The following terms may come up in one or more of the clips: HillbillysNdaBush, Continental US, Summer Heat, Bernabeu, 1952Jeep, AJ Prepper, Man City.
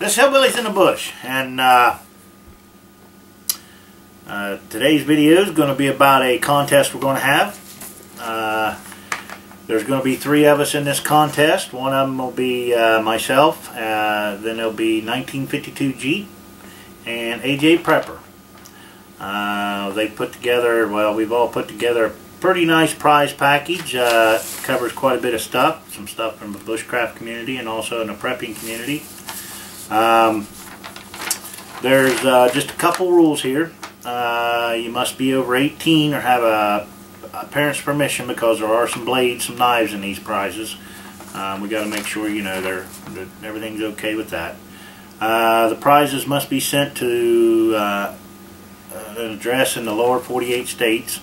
This is Hillbillies in the Bush, and today's video is going to be about a contest we're going to have. There's going to be three of us in this contest. One of them will be myself, then there'll be 1952Jeep and AJ Prepper. They put together, well, we've all put together a pretty nice prize package. Covers quite a bit of stuff, some stuff from the bushcraft community and also in the prepping community. There's just a couple rules here. You must be over 18 or have a parent's permission, because there are some blades, some knives in these prizes. We got to make sure, you know, that everything's okay with that. The prizes must be sent to an address in the lower 48 states.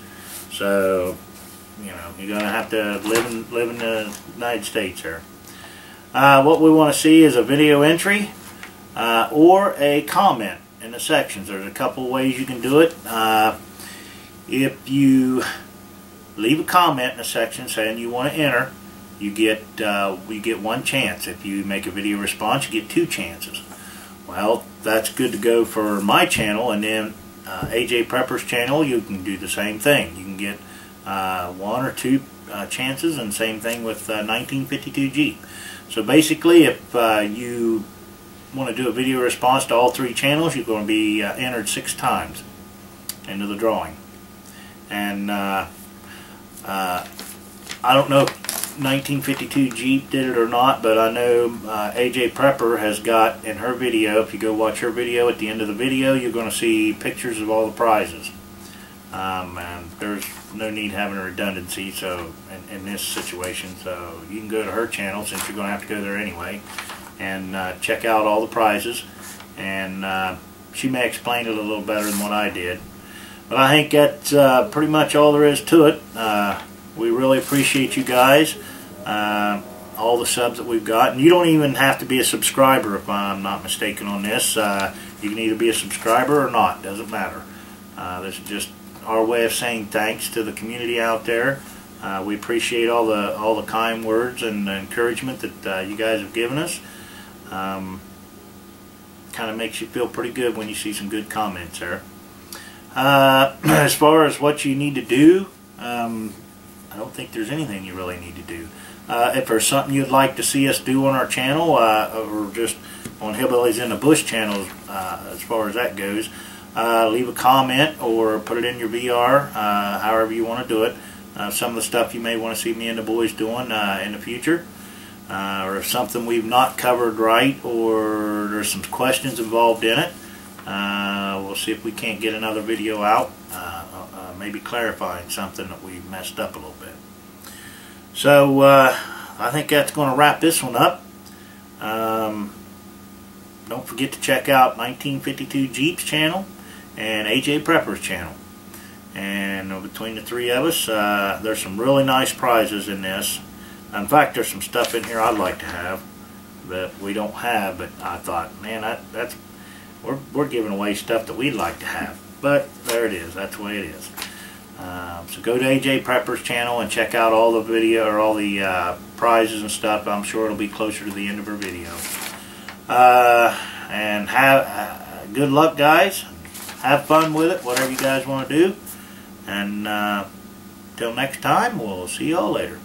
So, you know, you're going to have to live in the United States here. What we want to see is a video entry or a comment in the sections. There's a couple ways you can do it. If you leave a comment in the section saying you want to enter, you get one chance. If you make a video response, you get two chances. Well, that's good to go for my channel, and then AJ Prepper's channel, you can do the same thing. You can get one or two chances, and same thing with 1952Jeep. So basically, if you want to do a video response to all three channels, you're going to be entered 6 times into the drawing. And I don't know if 1952Jeep did it or not, but I know AJ Prepper has got in her video, if you go watch her video, at the end of the video you're going to see pictures of all the prizes. And there's no need having a redundancy, so in this situation, so you can go to her channel, since you're going to have to go there anyway, and check out all the prizes, and she may explain it a little better than what I did. But I think that's pretty much all there is to it. We really appreciate you guys, all the subs that we've got. And you don't even have to be a subscriber, if I'm not mistaken on this. You can either be a subscriber or not, doesn't matter. This is just our way of saying thanks to the community out there. We appreciate all the kind words and the encouragement that you guys have given us. Kind of makes you feel pretty good when you see some good comments there. As far as what you need to do, I don't think there's anything you really need to do. If there's something you'd like to see us do on our channel, or just on Hillbillies in the Bush channels, as far as that goes, leave a comment or put it in your VR, however you want to do it. Some of the stuff you may want to see me and the boys doing in the future, or if something we've not covered right, or there's some questions involved in it, we'll see if we can't get another video out. Maybe clarifying something that we messed up a little bit. So I think that's going to wrap this one up. Don't forget to check out 1952Jeep's channel and AJ Prepper's channel. And between the three of us, there's some really nice prizes in this. In fact, there's some stuff in here I'd like to have that we don't have, but I thought, man, we're giving away stuff that we'd like to have. But there it is. That's the way it is. So go to AJ Prepper's channel and check out all the video, or all the prizes and stuff. I'm sure it'll be closer to the end of her video. And have good luck, guys. Have fun with it, whatever you guys want to do. And till next time, we'll see y'all later.